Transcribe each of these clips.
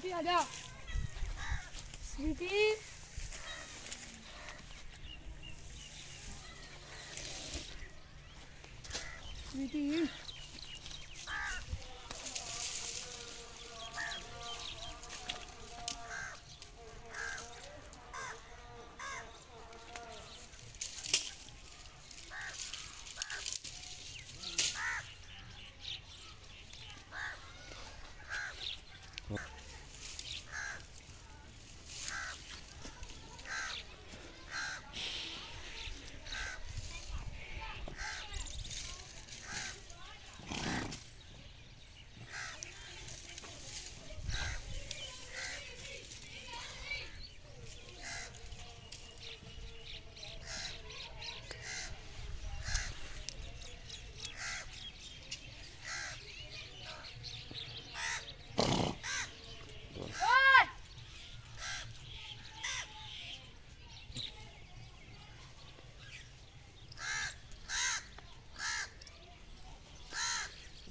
Sweetie, ada. Sweetie. Sweetie.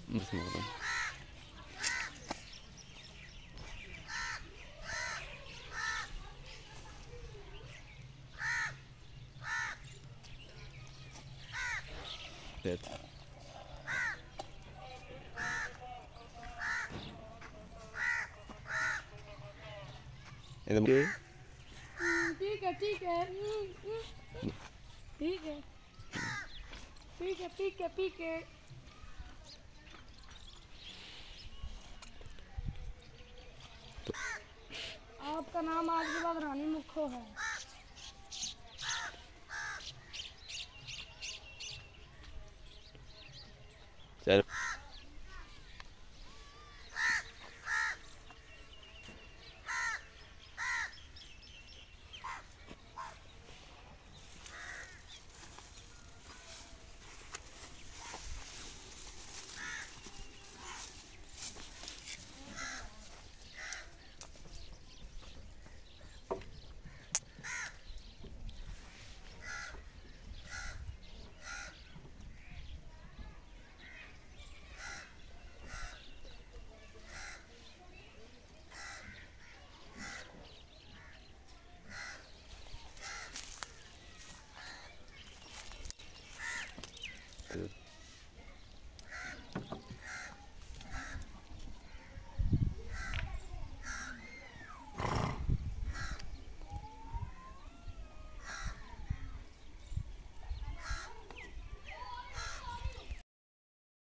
Nasıl oldu? Evet. Okay. Pika. आपका नाम आज के बाद रानी मुखो है। चल। Good.